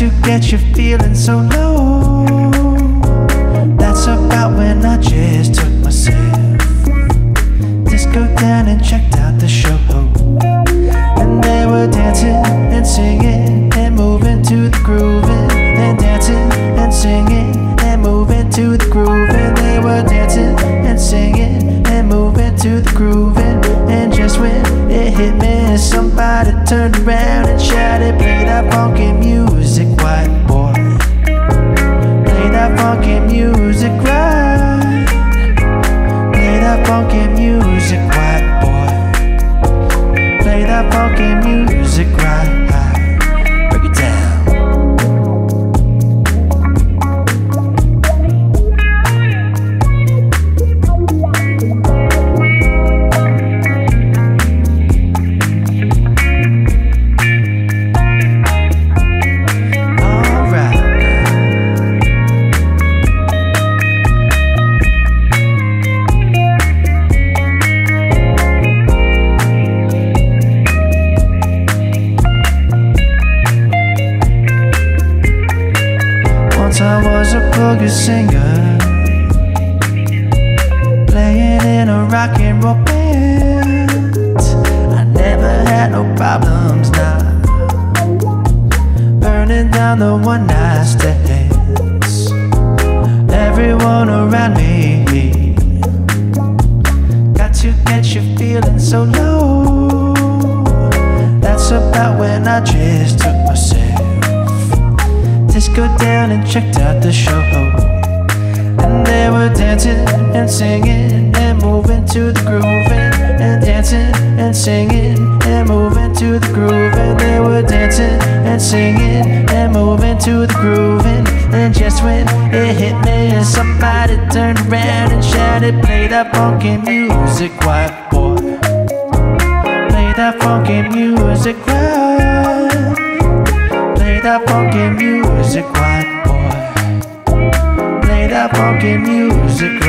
To get you feeling so low, that's about when I just took myself. Disco down and checked out the show, and they were dancing and singing and moving to the grooving, and dancing and singing and moving to the grooving. They were dancing and singing and moving to the grooving, and just when it hit me, somebody turned around and shouted, "Play that funky music." I was a boogie singer, playing in a rock and roll band. I never had no problems, now burning down the one-night stands. Everyone around me got to get you feeling so low. That's about when I just took myself. Go down and checked out the show, and they were dancing and singing and moving to the grooving, and dancing and singing and moving to the grooving. They were dancing and singing and moving to the grooving, and just when it hit me, somebody turned around and shouted, "Play that funky music, white boy. Play that funky music, right? Play that funky music, white boy. Play that funky music.